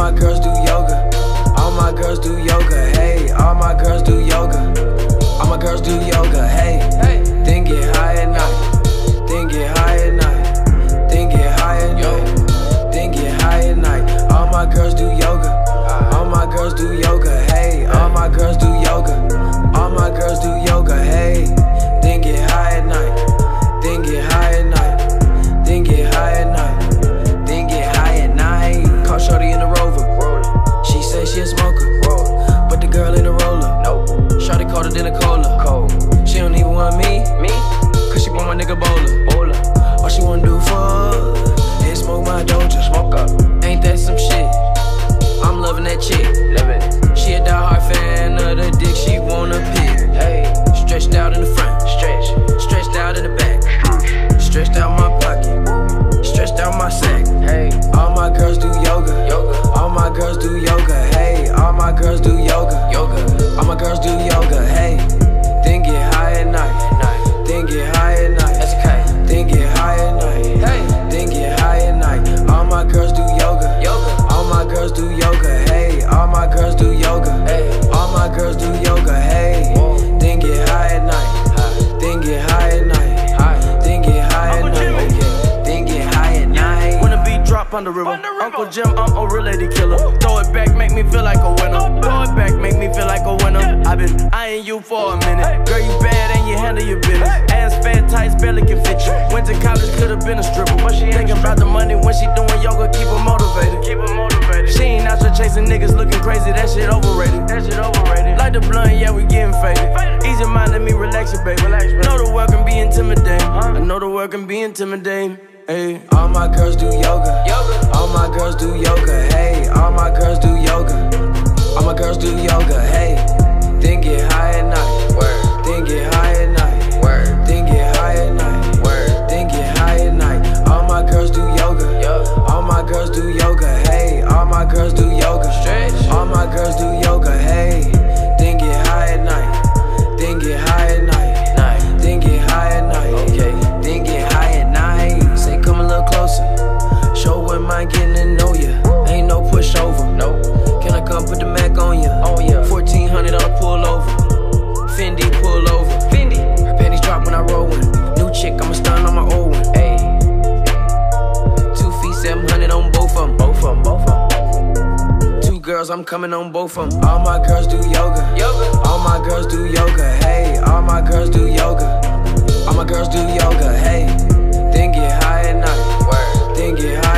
my girls do yoga. All my girls do yoga, hey. All my girls do yoga. All my girls do yoga, hey. Then get high at night. Then get high at night. Then get high at night. Then get high at night. All my girls do yoga. All my girls do yoga, hey. All my girls do yoga. All my girls do yoga, hey. Then get high at night. Then get high at night. Then get high at night. Then get high at night. Call shorty in the Rover. She said she a smoker, but the girl in the roller. Shorty colder than a cola. She don't even want me, cause she want my nigga bowler. All she wanna do for is smoke my doja. Smoke up. Ain't that some shit? I'm loving that chick. She a diehard fan of the dick she wanna pick. Stretched out in the front, stretched out in the back, stretched out my pocket, stretched out my sack. All my girls do yoga. All my girls do yoga. Hey, all my girls do yoga. All my girls do yoga. Hey, then get high at night. Then get high at night. That's okay. Then get high at night. Hey, then get high at night. All my girls do yoga. All my girls do yoga, hey. All my girls do yoga, hey. All my girls do yoga, hey. Then get high at night. Then get high at night. Then get high at night. Then get high at night. When the beat drop on the river, Uncle Jim, I'm a real lady killer. Throw it back, make me feel like a winner. Throw it back, make me feel like a winner. I've been eyeing you for a minute. Girl, you bad and you handle your business. Ass fat, tights, barely can fit you. Went to college, could have been a stripper, but she thinking about the money when she doing yoga. Keep her motivated. She ain't out here chasing niggas looking crazy, that shit overrated. Like the blunt, yeah, we getting faded. Easy mind, let me relax you, baby. Know the world can be intimidating. I know the world can be intimidating. Hey, all my girls do yoga. All my girls do yoga. Hey, all my girls do yoga. All my girls do yoga. Hey, then get high at night. Word. Then get high at night. Word. Then get high at night. Word. Then get high at night. All my girls do yoga. All my girls do yoga. Hey, all my girls do yoga. Stretch. All my girls do yoga. Hey, then get high at night. Then get high at night. Then get high at night. Okay. Then get high at night. Say come a little closer. Show what mind getting to know ya. Ain't no pushover. Can I come put the Mac on ya? 1400 on a pullover. Fendi pullover. Her panties drop when I roll one. New chick, I'ma stun on my old one. Ayy. 700 on both of them. Two girls, I'm coming on both of them. All my girls do yoga. All my girls do yoga. Hey, all my girls do yoga. All my girls do yoga. Hey, then get high at night. Then get high.